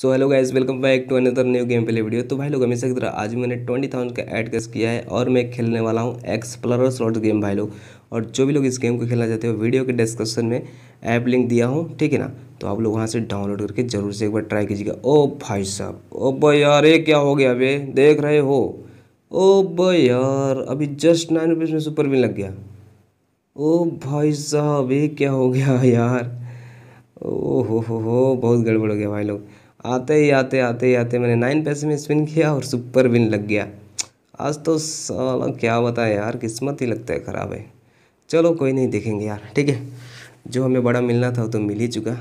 So hello guys, welcome back to another new game play video. तो भाई लोग हमेशा की तरह आज मैंने 20,000 का ऐड कैश किया है और मैं खेलने वाला हूं एक्सप्लोरर स्लॉट्स गेम भाई लोग। और जो भी लोग इस गेम को खेलना चाहते हो वीडियो के डिस्क्रिप्शन में ऐप लिंक दिया हूं, ठीक है ना। तो आप लोग वहां से डाउनलोड करके ज़रूर से एक बार ट्राई कीजिएगा। ओ भाई साहब, ओ भाई यार ये क्या हो गया, अभी देख रहे हो। ओ भाई यार अभी जस्ट 9 रुपीज़ में सुपर विन लग गया। ओ भाई साहब ये क्या हो गया यार, ओ हो बहुत गड़बड़ हो गया भाई लोग। आते ही मैंने 9 पैसे में स्पिन किया और सुपर विन लग गया। आज तो साला क्या बताएं यार, किस्मत ही लगता है ख़राब है। चलो कोई नहीं, देखेंगे यार, ठीक है। जो हमें बड़ा मिलना था वो तो मिल ही चुका,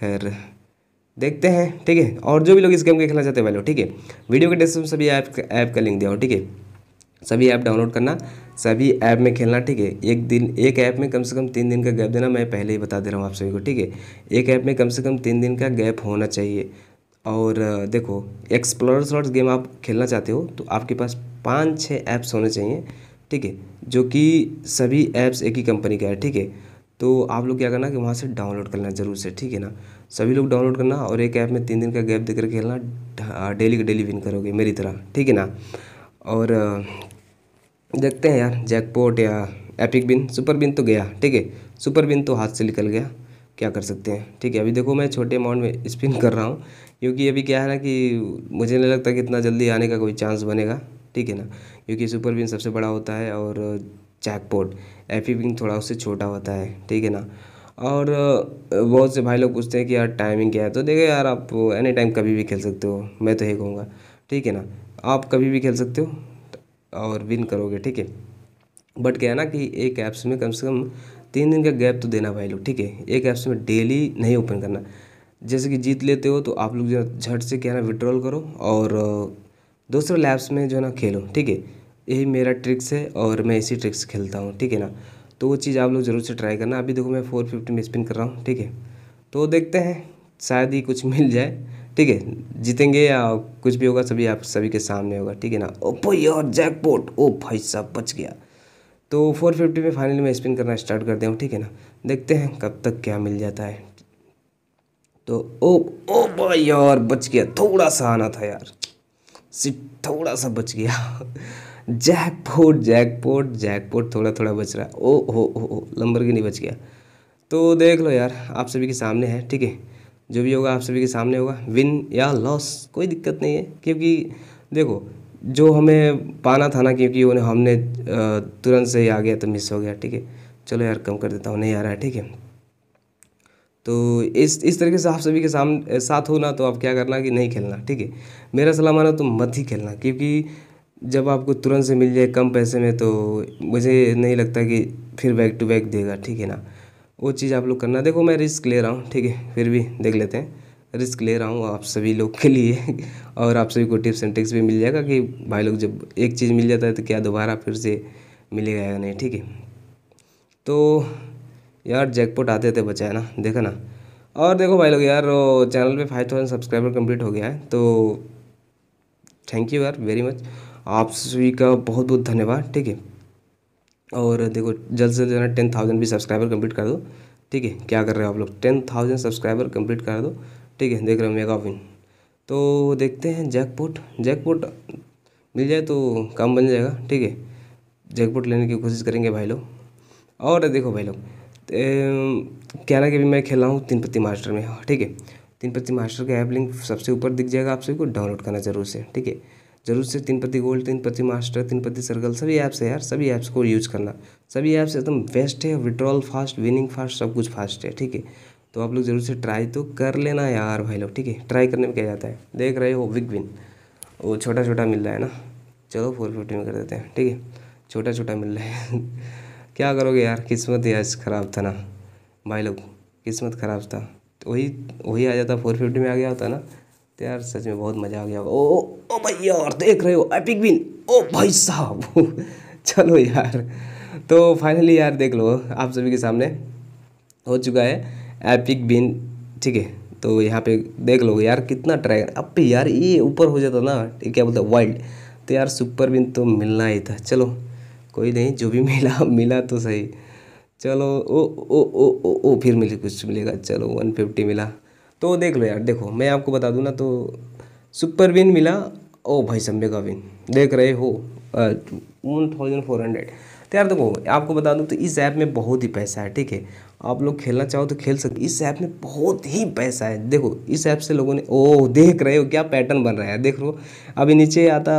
खैर देखते हैं, ठीक है। और जो भी लोग इस गेम को खेलना चाहते हैं भाई लोग, ठीक है, वीडियो के डिस्क्रिप्शन में सभी ऐप का लिंक दिया हो, ठीक है। सभी ऐप डाउनलोड करना, सभी ऐप में खेलना, ठीक है। एक ऐप में कम से कम 3 दिन का गैप देना, मैं पहले ही बता दे रहा हूँ आप सभी को, ठीक है। एक ऐप में कम से कम 3 दिन का गैप होना चाहिए। और देखो एक्सप्लोरर स्लॉट्स गेम आप खेलना चाहते हो तो आपके पास 5-6 ऐप्स होने चाहिए, ठीक है, जो कि सभी ऐप्स एक ही कंपनी का है, ठीक है। तो आप लोग क्या करना कि वहाँ से डाउनलोड करना ज़रूर से, ठीक है ना। सभी लोग डाउनलोड करना और एक ऐप में 3 दिन का गैप देकर खेलना, डेली का डेली विन करोगे मेरी तरह, ठीक है ना। और देखते हैं यार, जैकपॉट या एपिक बिन, सुपर बिन तो गया, ठीक है। सुपर बिन तो हाथ से निकल गया, क्या कर सकते हैं, ठीक है। अभी देखो मैं छोटे अमाउंट में स्पिन कर रहा हूँ क्योंकि अभी क्या है ना कि मुझे नहीं लगता कि इतना जल्दी आने का कोई चांस बनेगा, ठीक है ना, क्योंकि सुपर बिन सबसे बड़ा होता है और जैकपॉट एपिक बिन थोड़ा उससे छोटा होता है, ठीक है ना। और बहुत से भाई लोग पूछते हैं कि यार टाइमिंग क्या है, तो देखो यार आप एनी टाइम कभी भी खेल सकते हो, मैं तो यही कहूँगा, ठीक है ना। आप कभी भी खेल सकते हो और विन करोगे, ठीक है। बट क्या है ना कि एक ऐप्स में कम से कम 3 दिन का गैप तो देना भाई लोग, ठीक है। एक ऐप्स में डेली नहीं ओपन करना, जैसे कि जीत लेते हो तो आप लोग जो है झट से क्या है ना विड्रॉल करो और दूसरे लैब्स में जो है ना खेलो, ठीक है। यही मेरा ट्रिक्स है और मैं इसी ट्रिक्स खेलता हूँ, ठीक है ना। तो वो चीज़ आप लोग ज़रूर से ट्राई करना। अभी देखो मैं 450 में स्पिन कर रहा हूँ, ठीक है। तो देखते हैं शायद ही कुछ मिल जाए, ठीक है, जीतेंगे या कुछ भी होगा सभी आप सभी के सामने होगा, ठीक है ना। ओपो यार जैकपॉट, ओ भाई साहब बच गया। तो 450 में फाइनली मैं स्पिन करना स्टार्ट कर दिया हूँ, ठीक है ना। देखते हैं कब तक क्या मिल जाता है। तो ओ भाई यार बच गया, थोड़ा सा आना था यार, सिर्फ थोड़ा सा बच गया। जैकपॉट जैकपॉट जैकपॉट थोड़ा बच रहा है। ओ लंबरगिनी बच गया। तो देख लो यार आप सभी के सामने है, ठीक है, जो भी होगा आप सभी के सामने होगा। विन या लॉस कोई दिक्कत नहीं है, क्योंकि देखो जो हमें पाना था ना, क्योंकि उन्हें हमने तुरंत से ही आ गया तो मिस हो गया, ठीक है। चलो यार कम कर देता हूँ, नहीं आ रहा है, ठीक है। तो इस तरीके से आप सभी के सामने साथ हो ना, तो आप क्या करना कि नहीं खेलना, ठीक है। मेरा सलाह मानो तो मत ही खेलना, क्योंकि जब आपको तुरंत से मिल जाए कम पैसे में तो मुझे नहीं लगता कि फिर बैक टू बैक देगा, ठीक है ना। वो चीज़ आप लोग करना। देखो मैं रिस्क ले रहा हूँ, ठीक है, फिर भी देख लेते हैं, रिस्क ले रहा हूँ आप सभी लोग के लिए। और आप सभी को टिप्स एंड ट्रिक्स भी मिल जाएगा कि भाई लोग जब एक चीज़ मिल जाता है तो क्या दोबारा फिर से मिलेगा या नहीं, ठीक है। तो यार जैकपॉट आते थे बचाया ना, देखा ना। और देखो भाई लोग यार चैनल पे 5000 सब्सक्राइबर कम्प्लीट हो गया है, तो थैंक यू यार वेरी मच, आप सभी का बहुत बहुत धन्यवाद, ठीक है। और देखो जल्द से जल्द 10,000 भी सब्सक्राइबर कंप्लीट कर दो, ठीक है। क्या कर रहे हो आप लोग, 10,000 सब्सक्राइबर कंप्लीट कर दो, ठीक है। देख रहे हो मेगा विन। तो देखते हैं जैकपॉट जैकपॉट मिल जाए तो काम बन जाएगा, ठीक है। जैकपॉट लेने की कोशिश करेंगे भाई लोग। और देखो भाई लोग क्या ना कि अभी मैं खेल रहा हूँ टीन पत्ती मास्टर में, ठीक है। टीन पत्ती मास्टर का ऐप लिंक सबसे ऊपर दिख जाएगा, आप सभी को डाउनलोड करना ज़रूर से, ठीक है। जरूर से Teen Patti gold, Teen Patti master, Teen Patti circle, सभी ऐप्स है यार, सभी ऐप्स को यूज करना। सभी ऐप्स एकदम बेस्ट है, विड्रॉल फास्ट, विनिंग फास्ट, सब कुछ फास्ट है, ठीक है। तो आप लोग जरूर से ट्राई तो कर लेना यार भाई लोग, ठीक है। ट्राई करने में क्या जाता है, देख रहे हो बिग विन, वो छोटा छोटा मिल रहा है ना। चलो 450 में कर देते हैं, ठीक है, छोटा छोटा मिल रहा है। क्या करोगे यार, किस्मत ही आज ख़राब था ना भाई लोग, किस्मत ख़राब था। वही आ जाता, 450 में आ गया होता ना तो यार सच में बहुत मज़ा आ गया। ओ ओ भाई यार देख रहे हो एपिक विन, ओ भाई साहब। चलो यार तो फाइनली यार देख लो आप सभी के सामने हो चुका है एपिक विन, ठीक है। तो यहाँ पे देख लो यार कितना ट्राई, अब पे यार ये ऊपर हो जाता ना, क्या बोलते वाइल्ड, तो यार सुपर विन तो मिलना ही था। चलो कोई नहीं, जो भी मिला तो सही। चलो ओ ओ ओ ओ, ओ, ओ फिर मिले कुछ मिलेगा। चलो 150 मिला, तो देख लो यार, देखो मैं आपको बता दूँ ना, तो सुपर विन मिला। ओ भाई संभे का विन देख रहे हो 1400। तो यार देखो आपको बता दूँ तो इस ऐप में बहुत ही पैसा है, ठीक है। आप लोग खेलना चाहो तो खेल सकते, इस ऐप में बहुत ही पैसा है। देखो इस ऐप से लोगों ने, ओह देख रहे हो क्या पैटर्न बन रहा है, देख लो अभी नीचे आता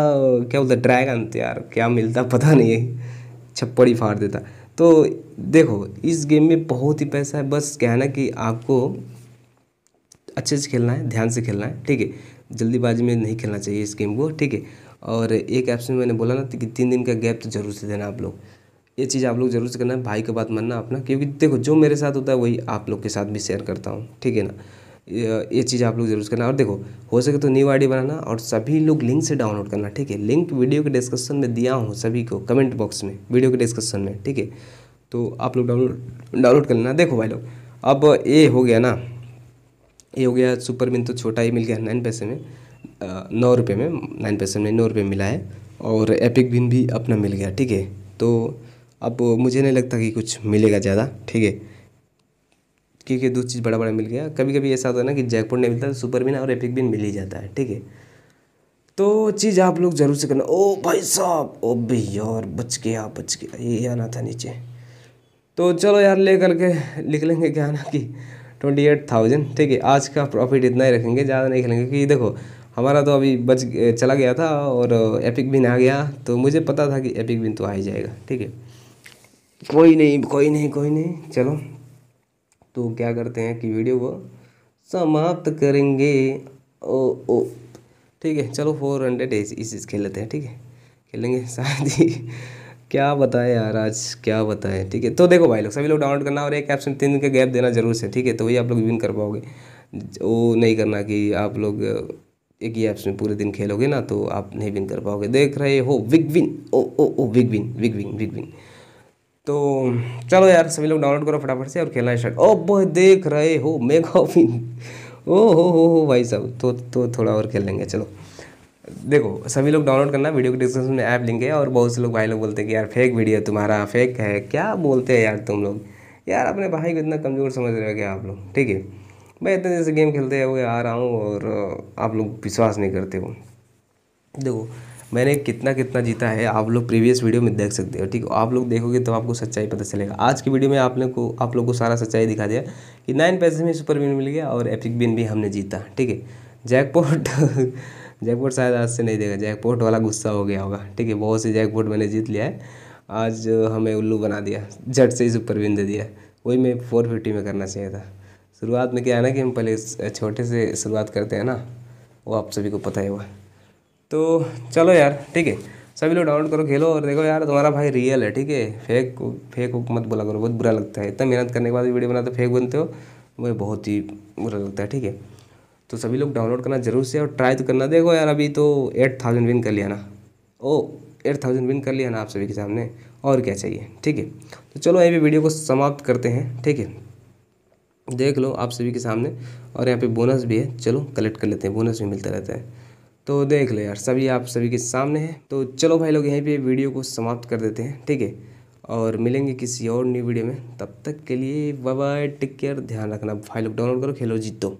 क्या बोलता ड्रैगन, तो यार क्या मिलता पता नहीं है, छप्पड़ ही फाड़ देता। तो देखो इस गेम में बहुत ही पैसा है, बस क्या है ना कि आपको अच्छे से खेलना है, ध्यान से खेलना है, ठीक है। जल्दीबाजी में नहीं खेलना चाहिए इस गेम को, ठीक है। और एक ऐप से मैंने बोला ना कि 3 दिन का गैप तो जरूर से देना आप लोग, ये चीज़ आप लोग जरूर से करना है, भाई का बात मानना अपना, क्योंकि देखो जो मेरे साथ होता है वही आप लोग के साथ भी शेयर करता हूँ, ठीक है ना। ये चीज़ आप लोग जरूर करना। और देखो हो सके तो न्यू आईडी बनाना और सभी लोग लिंक से डाउनलोड करना, ठीक है। लिंक वीडियो के डिस्क्रिप्शन में दिया हूँ सभी को, कमेंट बॉक्स में वीडियो के डिस्क्रिप्शन में, ठीक है। तो आप लोग डाउनलोड कर लेना। देखो भाई लोग अब ये हो गया ना, ये हो गया सुपर विन तो छोटा ही मिल गया 9 पैसे में, 9 रुपये में, 9 पैसे में 9 रुपये मिला है। और एपिक विन भी अपना मिल गया, ठीक है। तो अब मुझे नहीं लगता कि कुछ मिलेगा ज़्यादा, ठीक है, क्योंकि 2 चीज़ बड़ा बड़ा मिल गया। कभी कभी ऐसा होता है ना कि जैकपॉट नहीं मिलता, सुपर विन और एपिक विन मिल ही जाता है, ठीक है। तो चीज़ आप लोग जरूर से करना। ओ भाई साहब, ओ भाई यार बच गया, बच गया, ये आना था नीचे। तो चलो यार ले करके लिख लेंगे क्या ना कि 28,000, ठीक है। आज का प्रॉफिट इतना ही रखेंगे, ज़्यादा नहीं खेलेंगे, क्योंकि देखो हमारा तो अभी बच चला गया था और एपिक विन आ गया, तो मुझे पता था कि एपिक विन तो आ ही जाएगा, ठीक है। कोई नहीं, कोई नहीं, कोई नहीं। चलो तो क्या करते हैं कि वीडियो को समाप्त करेंगे। ओ ओ ठीक है, चलो 400 इस खेल लेते हैं, ठीक है, खेलेंगे शायद ही, क्या बताएं यार आज, क्या बताएं, ठीक है। तो देखो भाई लोग सभी लोग डाउनलोड करना और एक ऐप से 3 दिन का गैप देना जरूर से, ठीक है। तो वही आप लोग विन कर पाओगे। वो नहीं करना कि आप लोग एक ही ऐप्स में पूरे दिन खेलोगे ना, तो आप नहीं विन कर पाओगे। देख रहे हो बिग विन, ओ ओ ओ big win, big win, big win. तो चलो यार सभी लोग डाउनलोड करो फटाफट से और खेलना स्टार्ट। ओ भाई देख रहे हो मेगा विन, ओ हो भाई साहब। तो थोड़ा और खेल लेंगे। चलो देखो सभी लोग डाउनलोड करना, वीडियो के डिस्क्रिप्शन में ऐप लिंक है। और बहुत से लोग भाई लोग बोलते हैं कि यार फेक वीडियो तुम्हारा फेक है, क्या बोलते हैं यार तुम लोग, यार अपने भाई को इतना कमज़ोर समझ रहे हो क्या आप लोग, ठीक है। मैं इतने जैसे गेम खेलते हुए आ रहा हूँ और आप लोग विश्वास नहीं करते हो। देखो मैंने कितना जीता है, आप लोग प्रीवियस वीडियो में देख सकते हो, ठीक है। आप लोग देखोगे तो आपको सच्चाई पता चलेगा। आज की वीडियो में आप लोग को सारा सच्चाई दिखा दिया कि 9 पैसे में सुपर विन मिल गया और एपिक विन भी हमने जीता, ठीक है। जैकपॉट शायद आज से नहीं देगा, जैकपॉट वाला गुस्सा हो गया होगा, ठीक है। बहुत से जैकपॉट मैंने जीत लिया है, आज हमें उल्लू बना दिया, झट से ही सुपर विन दे दिया। वही मैं 450 में करना चाहिए था। शुरुआत में क्या है ना कि हम पहले छोटे से शुरुआत करते हैं ना, वो आप सभी को पता ही हुआ। तो चलो यार ठीक है, सभी लोग डाउनलोड करो, खेलो। और देखो यार तुम्हारा भाई रियल है, ठीक है। फेक मत बोला करो, बहुत बुरा लगता है। इतना मेहनत करने के बाद वीडियो बनाते फेक बनते हो, मुझे बहुत ही बुरा लगता है, ठीक है। तो सभी लोग डाउनलोड करना जरूर से और ट्राई तो करना। देखो यार अभी तो 8,000 विन कर लिया ना, ओ 8,000 विन कर लिया ना आप सभी के सामने, और क्या चाहिए, ठीक है। तो चलो यहाँ पर वीडियो को समाप्त करते हैं, ठीक है। देख लो आप सभी के सामने, और यहाँ पर बोनस भी है, चलो कलेक्ट कर लेते हैं, बोनस भी मिलता रहता है। तो देख लो यार सभी आप सभी के सामने है। तो चलो भाई लोग यहीं पे वीडियो को समाप्त कर देते हैं, ठीक है। और मिलेंगे किसी और न्यू वीडियो में, तब तक के लिए बाय बाय, टेक केयर, ध्यान रखना भाई लोग, डाउनलोड करो, खेलो, जीतो।